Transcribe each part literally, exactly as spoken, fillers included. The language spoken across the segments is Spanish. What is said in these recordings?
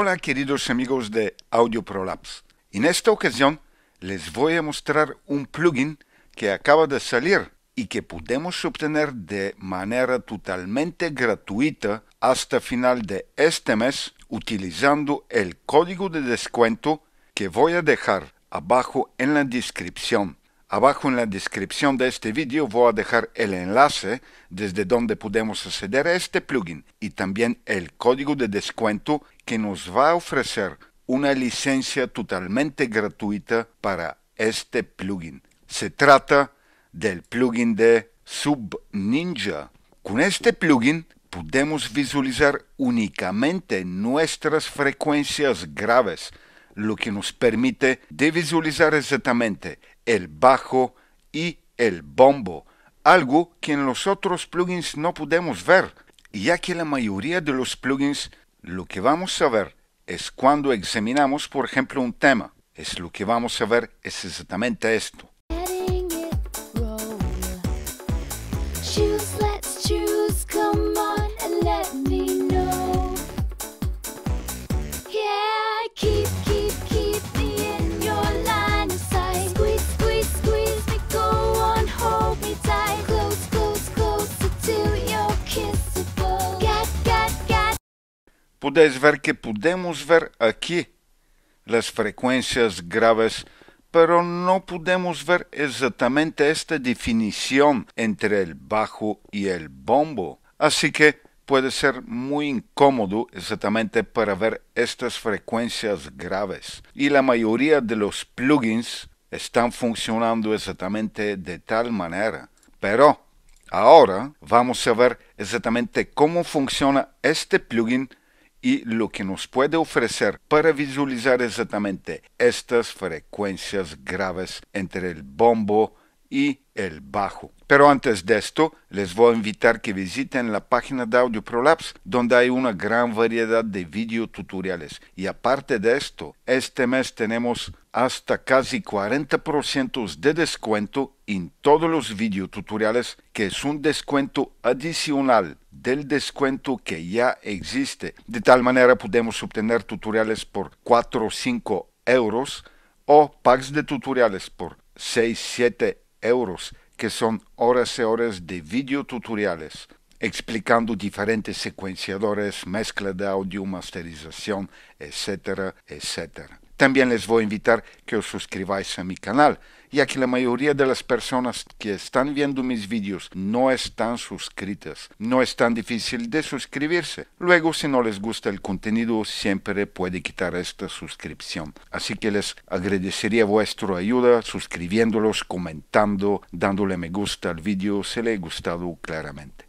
Hola queridos amigos de Audio ProLabs. En esta ocasión les voy a mostrar un plugin que acaba de salir y que podemos obtener de manera totalmente gratuita hasta final de este mes utilizando el código de descuento que voy a dejar abajo en la descripción. Abajo en la descripción de este vídeo voy a dejar el enlace desde donde podemos acceder a este plugin y también el código de descuento que nos va a ofrecer una licencia totalmente gratuita para este plugin. Se trata del plugin de Sub Ninja. Con este plugin podemos visualizar únicamente nuestras frecuencias graves, lo que nos permite de visualizar exactamente el bajo y el bombo, algo que en los otros plugins no podemos ver, ya que la mayoría de los plugins lo que vamos a ver es cuando examinamos, por ejemplo, un tema. Es lo que vamos a ver es exactamente esto. Podéis ver que podemos ver aquí las frecuencias graves, pero no podemos ver exactamente esta definición entre el bajo y el bombo. Así que puede ser muy incómodo exactamente para ver estas frecuencias graves. Y la mayoría de los plugins están funcionando exactamente de tal manera. Pero ahora vamos a ver exactamente cómo funciona este plugin y lo que nos puede ofrecer para visualizar exactamente estas frecuencias graves entre el bombo y el bajo. Pero antes de esto, les voy a invitar que visiten la página de Audio ProLabs, donde hay una gran variedad de videotutoriales. Y aparte de esto, este mes tenemos hasta casi cuarenta por ciento de descuento en todos los videotutoriales, que es un descuento adicional del descuento que ya existe. De tal manera podemos obtener tutoriales por cuatro o cinco euros o packs de tutoriales por seis a siete euros, que son horas y horas de videotutoriales explicando diferentes secuenciadores, mezcla de audio, masterización, etcétera, etcétera. También les voy a invitar que os suscribáis a mi canal, ya que la mayoría de las personas que están viendo mis vídeos no están suscritas. No es tan difícil de suscribirse. Luego, si no les gusta el contenido, siempre puede quitar esta suscripción. Así que les agradecería vuestra ayuda suscribiéndolos, comentando, dándole me gusta al vídeo si le ha gustado claramente.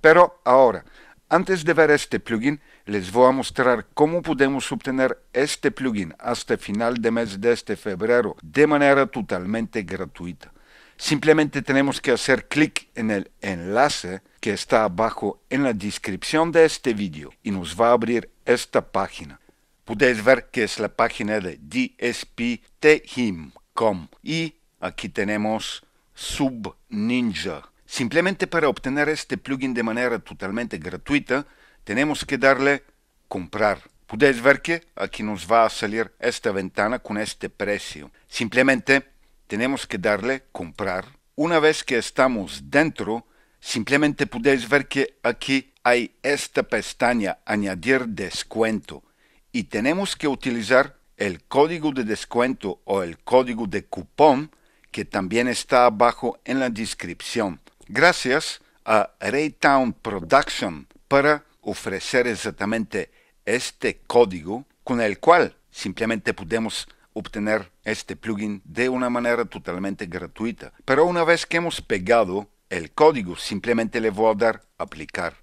Pero ahora, antes de ver este plugin, les voy a mostrar cómo podemos obtener este plugin hasta final de mes de este febrero de manera totalmente gratuita. Simplemente tenemos que hacer clic en el enlace que está abajo en la descripción de este vídeo y nos va a abrir esta página. Podéis ver que es la página de d s p punto the him punto com y aquí tenemos Sub Ninja. Simplemente para obtener este plugin de manera totalmente gratuita, tenemos que darle comprar. Podéis ver que aquí nos va a salir esta ventana con este precio. Simplemente tenemos que darle comprar. Una vez que estamos dentro, simplemente podéis ver que aquí hay esta pestaña añadir descuento y tenemos que utilizar el código de descuento o el código de cupón que también está abajo en la descripción. Gracias a Raytown Production para ofrecer exactamente este código con el cual simplemente podemos obtener este plugin de una manera totalmente gratuita. Pero una vez que hemos pegado el código, simplemente le voy a dar aplicar.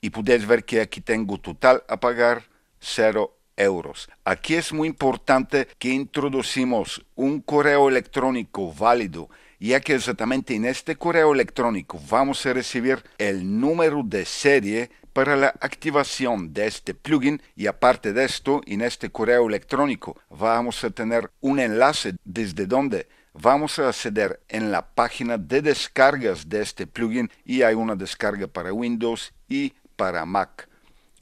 Y podéis ver que aquí tengo total a pagar cero euros. Aquí es muy importante que introducimos un correo electrónico válido, ya que exactamente en este correo electrónico vamos a recibir el número de serie para la activación de este plugin y aparte de esto, en este correo electrónico vamos a tener un enlace desde donde vamos a acceder en la página de descargas de este plugin y hay una descarga para Windows y para Mac.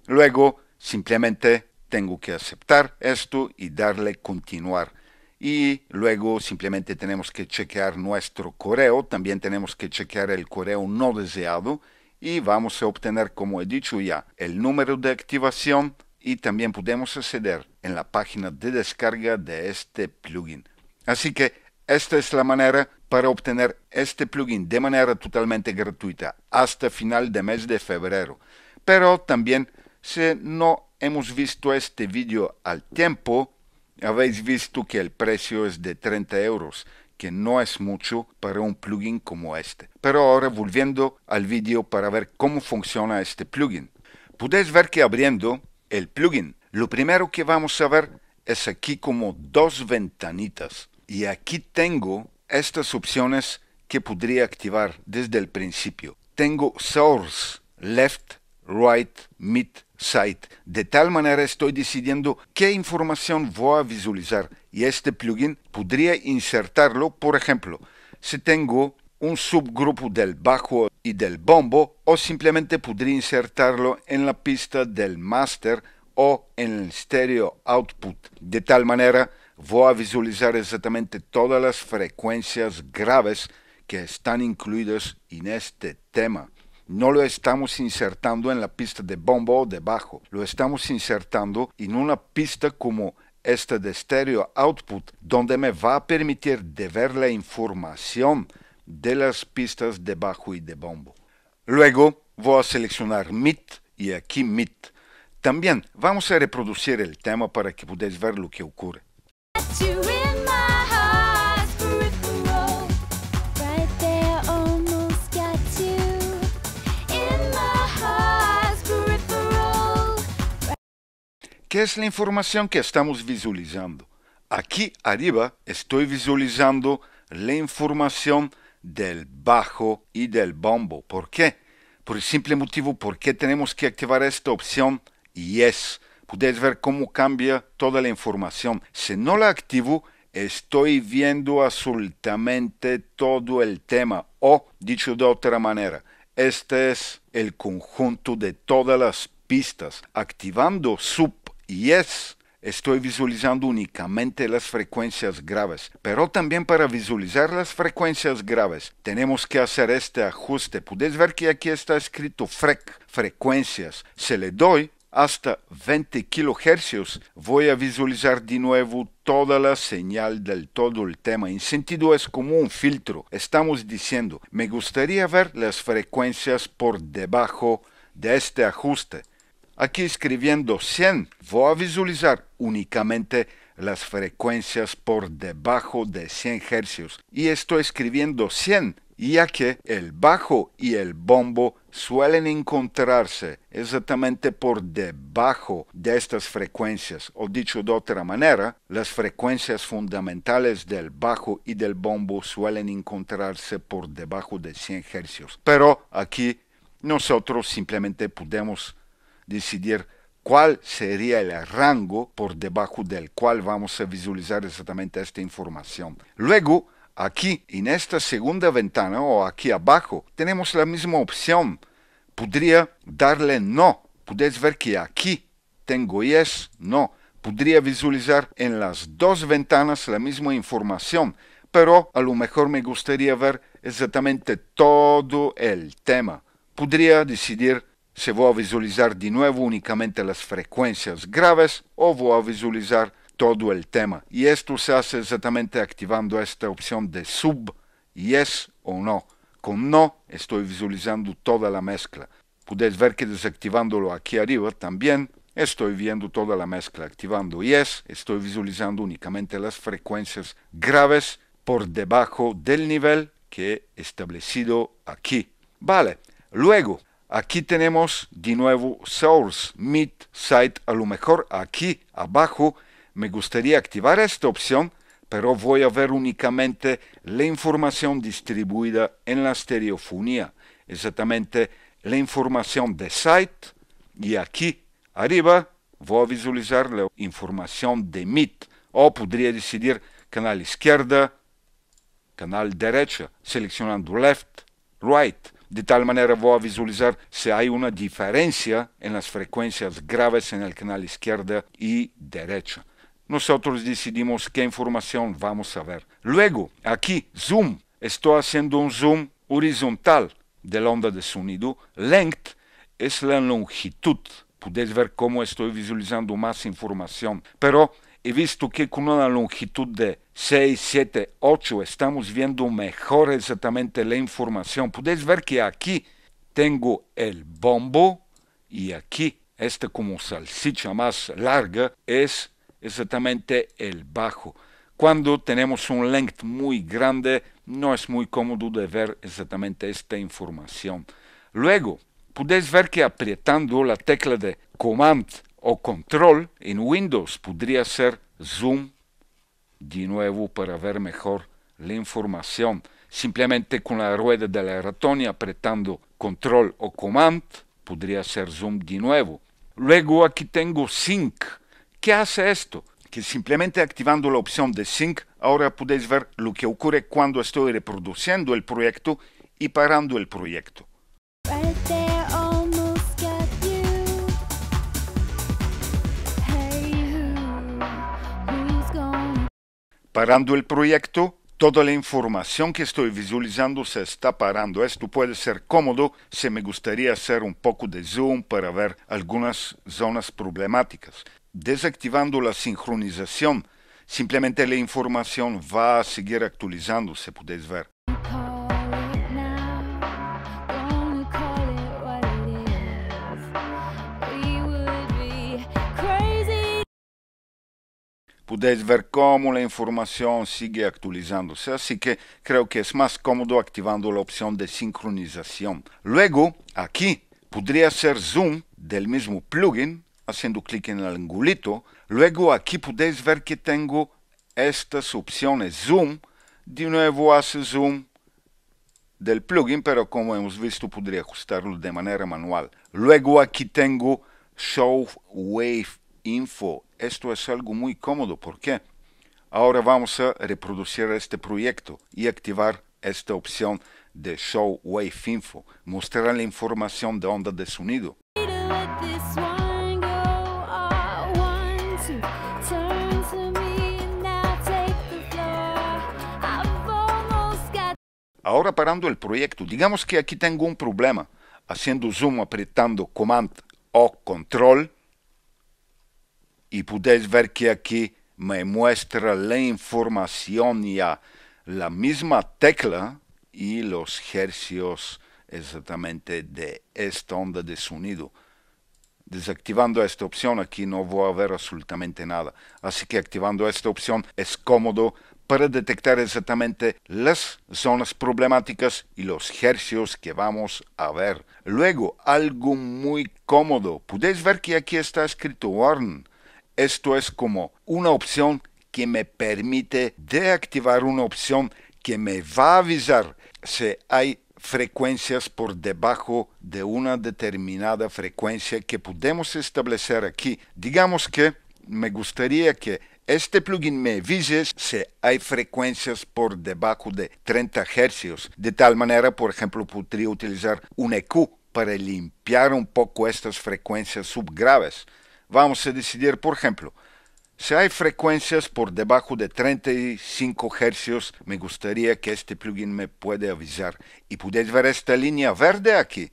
Luego simplemente tengo que aceptar esto y darle continuar. Y luego simplemente tenemos que chequear nuestro correo, también tenemos que chequear el correo no deseado y vamos a obtener, como he dicho ya, el número de activación y también podemos acceder en la página de descarga de este plugin. Así que esta es la manera para obtener este plugin de manera totalmente gratuita hasta final de mes de febrero. Pero también, si no hemos visto este vídeo al tiempo, habéis visto que el precio es de treinta euros, que no es mucho para un plugin como este. Pero ahora volviendo al vídeo para ver cómo funciona este plugin. Podéis ver que abriendo el plugin, lo primero que vamos a ver es aquí como dos ventanitas. Y aquí tengo estas opciones que podría activar desde el principio. Tengo Source, Left, Right, Mid, Site. De tal manera estoy decidiendo qué información voy a visualizar y este plugin podría insertarlo. Por ejemplo, si tengo un subgrupo del bajo y del bombo, o simplemente podría insertarlo en la pista del master o en el stereo output. De tal manera voy a visualizar exactamente todas las frecuencias graves que están incluidas en este tema. No lo estamos insertando en la pista de bombo o de bajo, lo estamos insertando en una pista como esta de stereo output, donde me va a permitir de ver la información de las pistas de bajo y de bombo. Luego voy a seleccionar mid y aquí mid. También vamos a reproducir el tema para que podáis ver lo que ocurre. ¿Qué es la información que estamos visualizando? Aquí arriba estoy visualizando la información del bajo y del bombo. ¿Por qué? Por el simple motivo porque tenemos que activar esta opción Yes. Podéis ver cómo cambia toda la información. Si no la activo, estoy viendo absolutamente todo el tema. O, dicho de otra manera, este es el conjunto de todas las pistas. Activando Sub Yes, estoy visualizando únicamente las frecuencias graves, pero también para visualizar las frecuencias graves tenemos que hacer este ajuste. Podéis ver que aquí está escrito frec, frecuencias. Si le doy hasta veinte kilohercios, voy a visualizar de nuevo toda la señal del todo el tema. En sentido, es como un filtro. Estamos diciendo, me gustaría ver las frecuencias por debajo de este ajuste. Aquí escribiendo cien, voy a visualizar únicamente las frecuencias por debajo de cien hercios. Y estoy escribiendo cien, ya que el bajo y el bombo suelen encontrarse exactamente por debajo de estas frecuencias. O dicho de otra manera, las frecuencias fundamentales del bajo y del bombo suelen encontrarse por debajo de cien hercios. Pero aquí nosotros simplemente podemos decidir cuál sería el rango por debajo del cual vamos a visualizar exactamente esta información. Luego, aquí en esta segunda ventana o aquí abajo, tenemos la misma opción. Podría darle no. Podéis ver que aquí tengo yes, no. Podría visualizar en las dos ventanas la misma información, pero a lo mejor me gustaría ver exactamente todo el tema. Podría decidir si voy a visualizar de nuevo únicamente las frecuencias graves o voy a visualizar todo el tema. Y esto se hace exactamente activando esta opción de Sub, Yes o No. Con No estoy visualizando toda la mezcla. Podéis ver que desactivándolo aquí arriba también estoy viendo toda la mezcla. Activando Yes estoy visualizando únicamente las frecuencias graves por debajo del nivel que he establecido aquí. Vale, luego aquí tenemos de nuevo Source, Mid, Site. A lo mejor aquí abajo me gustaría activar esta opción, pero voy a ver únicamente la información distribuida en la estereofonía. Exactamente la información de Site y aquí arriba voy a visualizar la información de Mid. O podría decidir canal izquierda, canal derecha, seleccionando Left, Right. De tal manera voy a visualizar si hay una diferencia en las frecuencias graves en el canal izquierda y derecha. Nosotros decidimos qué información vamos a ver. Luego, aquí, zoom. Estoy haciendo un zoom horizontal de la onda de sonido. Length es la longitud. Podéis ver cómo estoy visualizando más información. Pero he visto que con una longitud de seis, siete, ocho estamos viendo mejor exactamente la información. Podéis ver que aquí tengo el bombo y aquí, esta como salchicha más larga, es exactamente el bajo. Cuando tenemos un length muy grande, no es muy cómodo de ver exactamente esta información. Luego, podéis ver que apretando la tecla de Command o Control en Windows podría ser Zoom de nuevo para ver mejor la información. Simplemente con la rueda de la ratón y apretando Control o Command podría ser Zoom de nuevo. Luego aquí tengo Sync. ¿Qué hace esto? Que simplemente activando la opción de Sync ahora podéis ver lo que ocurre cuando estoy reproduciendo el proyecto y parando el proyecto. Parando el proyecto, toda la información que estoy visualizando se está parando. Esto puede ser cómodo si me gustaría hacer un poco de zoom para ver algunas zonas problemáticas. Desactivando la sincronización, simplemente la información va a seguir actualizándose, podéis ver. Podéis ver cómo la información sigue actualizándose, así que creo que es más cómodo activando la opción de sincronización. Luego, aquí, podría hacer zoom del mismo plugin, haciendo clic en el angulito. Luego aquí podéis ver que tengo estas opciones. Zoom, de nuevo hace zoom del plugin, pero como hemos visto podría ajustarlo de manera manual. Luego aquí tengo Show Wave Info. Esto es algo muy cómodo porque ahora vamos a reproducir este proyecto y activar esta opción de Show Wave Info, mostrar la información de onda de sonido. Ahora parando el proyecto, digamos que aquí tengo un problema, haciendo zoom apretando Command o Control, y podéis ver que aquí me muestra la información y a la misma tecla y los hercios exactamente de esta onda de sonido. Desactivando esta opción aquí no voy a ver absolutamente nada, así que activando esta opción es cómodo para detectar exactamente las zonas problemáticas y los hercios que vamos a ver. Luego, algo muy cómodo, podéis ver que aquí está escrito Warn. Esto es como una opción que me permite desactivar una opción que me va a avisar si hay frecuencias por debajo de una determinada frecuencia que podemos establecer aquí. Digamos que me gustaría que este plugin me avise si hay frecuencias por debajo de treinta hercios. De tal manera, por ejemplo, podría utilizar un E Q para limpiar un poco estas frecuencias subgraves. Vamos a decidir, por ejemplo, si hay frecuencias por debajo de treinta y cinco hercios, me gustaría que este plugin me pueda avisar. Y podéis ver esta línea verde aquí.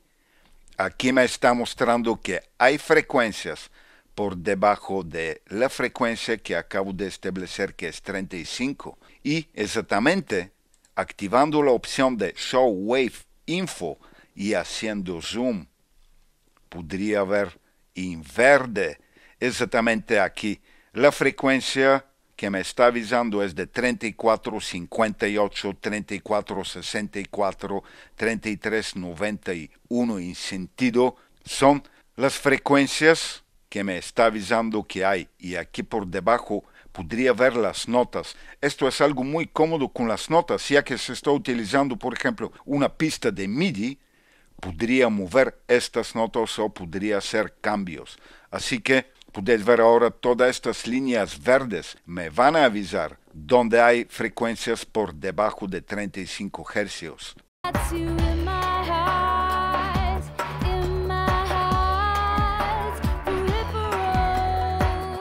Aquí me está mostrando que hay frecuencias por debajo de la frecuencia que acabo de establecer, que es treinta y cinco. Y exactamente, activando la opción de Show Wave Info y haciendo zoom, podría ver en verde, exactamente aquí, la frecuencia que me está avisando es de treinta y cuatro cincuenta y ocho, treinta y cuatro sesenta y cuatro, treinta y tres noventa y uno. En sentido, son las frecuencias que me está avisando que hay, y aquí por debajo podría ver las notas. Esto es algo muy cómodo con las notas, ya que se está utilizando, por ejemplo, una pista de MIDI, podría mover estas notas o podría hacer cambios. Así que podéis ver ahora todas estas líneas verdes me van a avisar donde hay frecuencias por debajo de treinta y cinco hercios. You in my heart, in my heart, peripheral.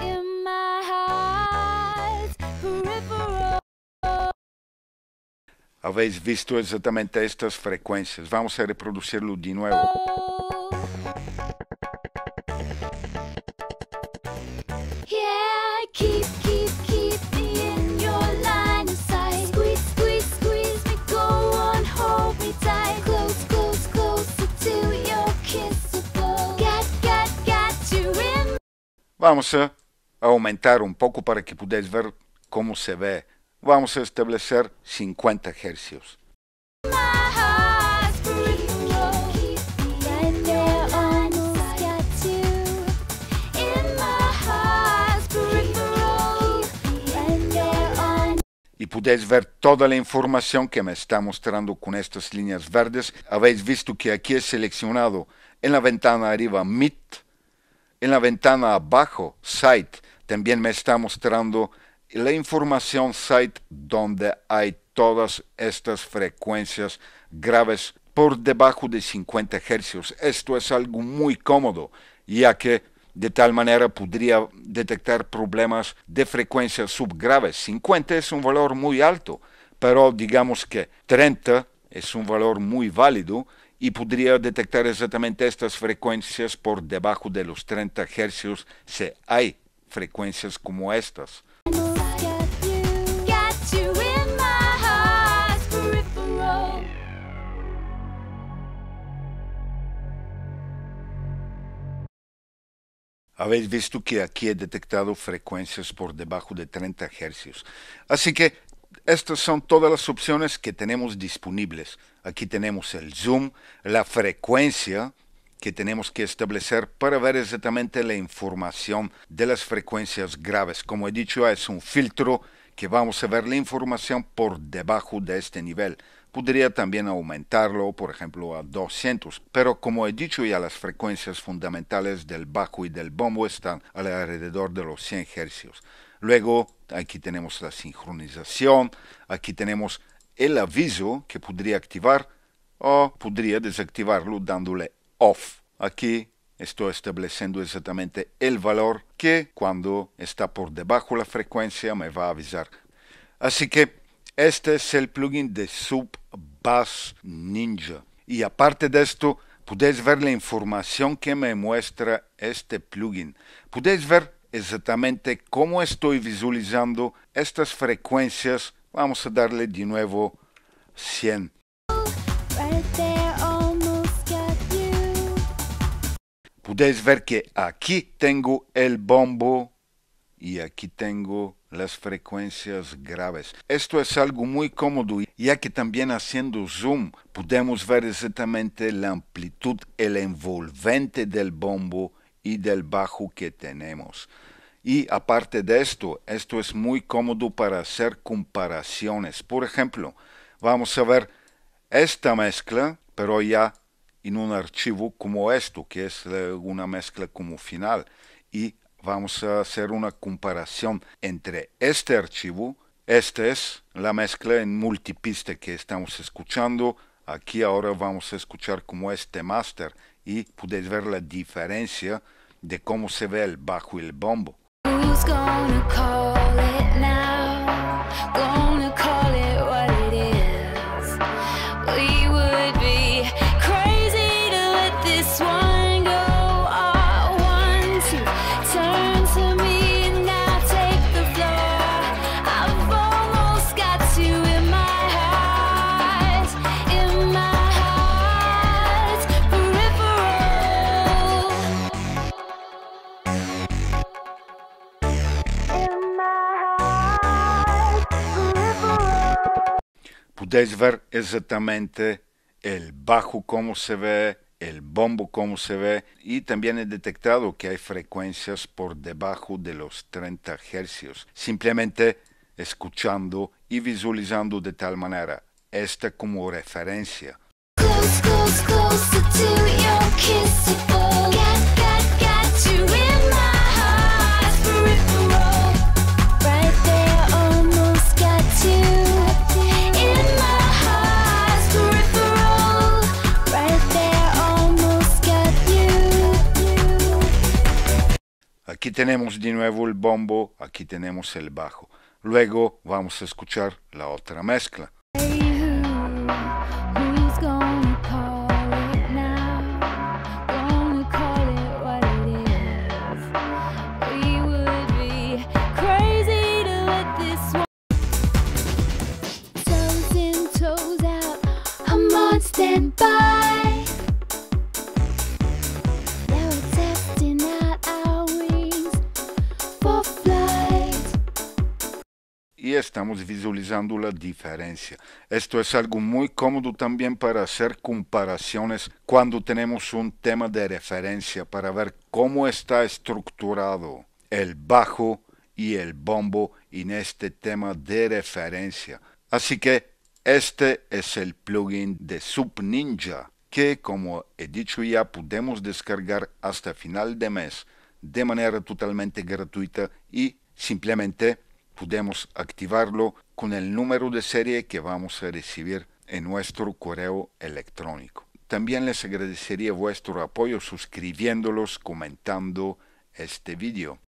In my heart, peripheral. Habéis visto exatamente estas frecuencias. Vamos a reproducirlo de nuevo. Yeah, keep, keep, keep me in. Vamos a aumentar un poco para que podáis ver cómo se ve. Vamos a establecer cincuenta hercios. Y podéis ver toda la información que me está mostrando con estas líneas verdes. Habéis visto que aquí he seleccionado en la ventana arriba Meet. En la ventana abajo, Site, también me está mostrando la información Site donde hay todas estas frecuencias graves por debajo de cincuenta hercios. Esto es algo muy cómodo, ya que de tal manera podría detectar problemas de frecuencias subgraves. cincuenta es un valor muy alto, pero digamos que treinta es un valor muy válido y podría detectar exactamente estas frecuencias por debajo de los treinta hercios si hay frecuencias como estas. Habéis visto que aquí he detectado frecuencias por debajo de treinta hercios. Así que estas son todas las opciones que tenemos disponibles. Aquí tenemos el zoom, la frecuencia que tenemos que establecer para ver exactamente la información de las frecuencias graves. Como he dicho, es un filtro que vamos a ver la información por debajo de este nivel. Podría también aumentarlo, por ejemplo, a doscientos, pero como he dicho ya, las frecuencias fundamentales del bajo y del bombo están alrededor de los cien hercios. Luego, aquí tenemos la sincronización, aquí tenemos el aviso que podría activar o podría desactivarlo dándole off. Aquí estoy estableciendo exactamente el valor que cuando está por debajo la frecuencia me va a avisar. Así que este es el plugin de Sub Ninja. Y aparte de esto, podéis ver la información que me muestra este plugin. Podéis ver exactamente cómo estoy visualizando estas frecuencias. Vamos a darle de nuevo cien. Podéis ver que aquí tengo el bombo y aquí tengo las frecuencias graves. Esto es algo muy cómodo, ya que también haciendo zoom podemos ver exactamente la amplitud, el envolvente del bombo y del bajo que tenemos. Y aparte de esto, esto es muy cómodo para hacer comparaciones. Por ejemplo, vamos a ver esta mezcla, pero ya en un archivo como esto, que es una mezcla como final. Y vamos a hacer una comparación entre este archivo. Esta es la mezcla en multipista que estamos escuchando. Aquí ahora vamos a escuchar como este master y podéis ver la diferencia de cómo se ve el bajo y el bombo. Who's gonna call it now? Gonna call it what it is. We would be crazy to let this one go. Oh, one, two, turn to me and now take the floor. I've almost got you in my heart, in my heart, peripheral. Podéis ver exactamente el bajo cómo se ve, el bombo cómo se ve, y también he detectado que hay frecuencias por debajo de los treinta hercios, simplemente escuchando y visualizando de tal manera, esta como referencia. Close, close, close to your kissable. Got, got, got you in my heart, peripheral. Right there, almost. tenemos de nuevo el bombo, aquí tenemos el bajo. Luego vamos a escuchar la otra mezcla. Y estamos visualizando la diferencia. Esto es algo muy cómodo también para hacer comparaciones cuando tenemos un tema de referencia para ver cómo está estructurado el bajo y el bombo en este tema de referencia. Así que este es el plugin de Sub Ninja que, como he dicho ya, podemos descargar hasta final de mes de manera totalmente gratuita y simplemente podemos activarlo con el número de serie que vamos a recibir en nuestro correo electrónico. También les agradecería vuestro apoyo suscribiéndolos, comentando este vídeo.